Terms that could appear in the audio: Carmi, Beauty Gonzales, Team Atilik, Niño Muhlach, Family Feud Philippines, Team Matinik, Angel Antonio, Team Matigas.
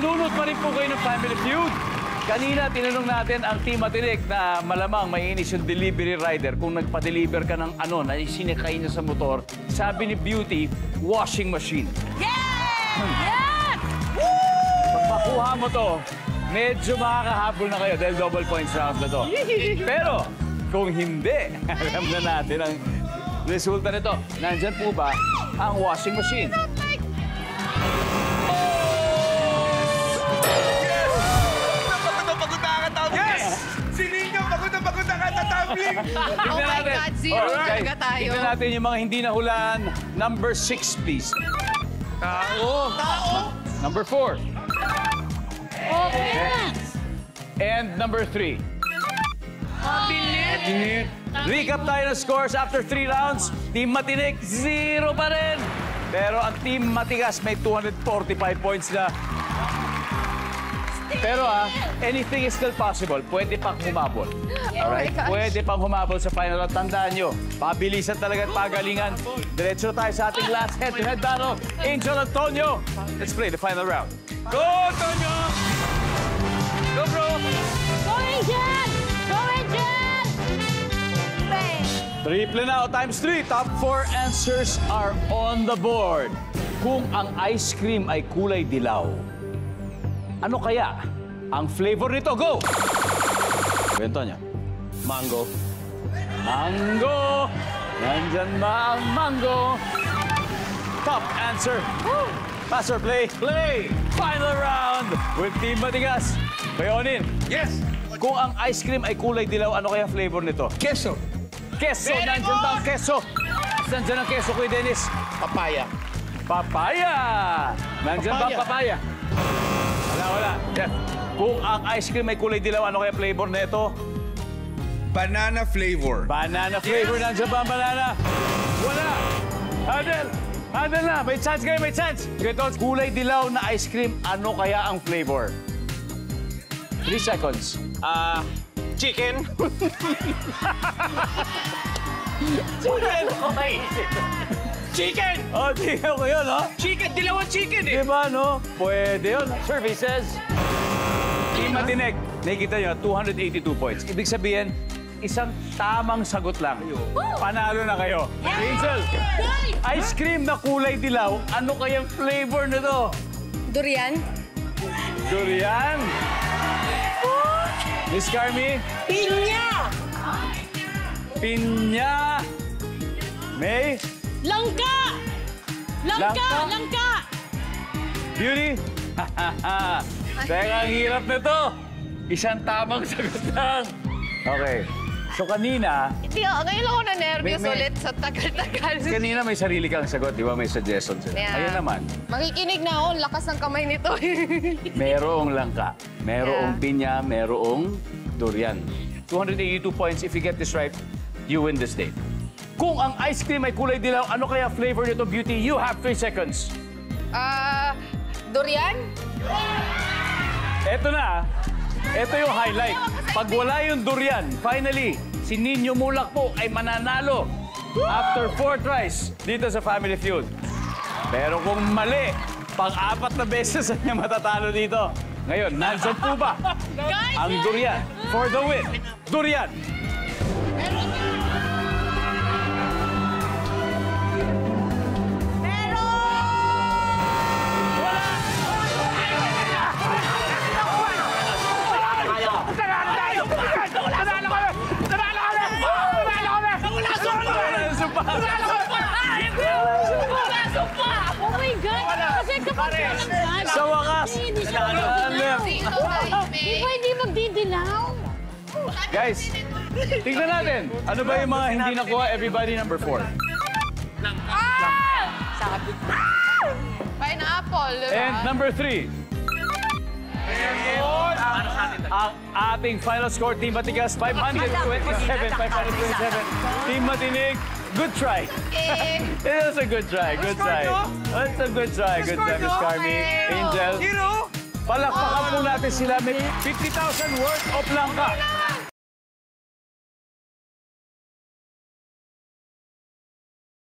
Nanunod pa rin po kayo ng Family Feud. Kanina, tinanong natin ang Team Atilik na malamang mainis yung delivery rider kung nagpa-deliver ka ng ano na isinikay niya sa motor. Sabi ni Beauty, washing machine. Yes! Yes! Woo! Pag makuha mo to, medyo makakahabol na kayo dahil double points round na to. Pero kung hindi, alam na natin ang resulta nito. Nandyan po ba ang washing machine? Oh my God, zero talaga tayo. Tignan natin yung mga hindi nahulaan. Number 6, please. Tao. Tao. Number 4. Opera. And number 3. Matinik. Recap tayo ng scores after 3 rounds. Team Matinik, 0 pa rin. Pero ang Team Matigas may 245 points na. Pero anything is still possible. Pwede pang humabol. Alright? Oh, pwede pang humabol sa final. At tandaan nyo, pabilisan talaga at pagalingan. Diretso tayo sa ating last head-to-head battle. Angel Antonio, let's play the final round. Go, Antonio! Go, bro! Go, Angel! Go, Angel! Triple now times 3. Top 4 answers are on the board. Kung ang ice cream ay kulay dilaw, ano kaya ang flavor nito? Go! Bento niya. Mango. Mango! Nandyan ba ang mango? Top answer. Woo! Pass or play? Play! Final round with Team Matigas. Bayonin. Yes! Kung ang ice cream ay kulay dilaw, ano kaya flavor nito? Keso. Keso! Nandyan ba ang keso? Nandyan ang keso, Kuya Dennis? Papaya. Papaya! Nandyan ba ang papaya? Wala. Yes. Kung ang ice cream may kulay dilaw, ano kaya flavor na ito? Banana flavor. Banana flavor. Yes. Nandiyan ba ang banana? Wala. Handle. Handle na. May chance kayo, may chance. Ito, kulay dilaw na ice cream, ano kaya ang flavor? 3 seconds. Chicken. Chicken. Chicken! Oh, dilaw ko yun, ha? Chicken! Dilaw ang chicken, eh! Diba, no? Pwede yun. Survey says, Team Matinik, nakikita nyo, 282 points. Ibig sabihin, isang tamang sagot lang. Panalo na kayo. Angel, ice cream na kulay dilaw, ano kayang flavor na to? Durian. Durian? Miss Carmi? Pinya! Pinya! May? Langka! Langka! Langka! Beauty? Hahaha! Teka, ang hirap na to! Isang tamang sagot lang! Okay. So kanina... Ngayon ako na-nervous ulit sa tagal-tagal. Kanina may sarili kang sagot, di ba? May suggestion sila. Yeah. Ayun naman. Makikinig na ako, lakas ng kamay nito. Merong langka. Merong pinya, merong durian. 282 points. If you get this right, you win this day. Kung ang ice cream ay kulay dilaw, ano kaya flavor nito, Beauty? You have 3 seconds. Durian? Eto na. Eto yung highlight. Pag wala yung durian, finally, si Niño Muhlach po ay mananalo after 4 tries dito sa Family Feud. Pero kung mali, pang-apat na beses niya matatalo dito. Ngayon, nansan po ba ang durian for the win? Durian! Sa wakas! Hindi magdidilaw. Guys, tignan natin. Ano ba yung mga hindi nakuha? Everybody number 4. Sabi. Pineapple. And number 3. Ang ating final score, Team Matigas, 527. 527. Team Matinik, good try. It was a good try. Good try. It's a good try. Good try, Miss Carmi. Angel. Palakpakan po natin sila. May 50,000 worth of langka.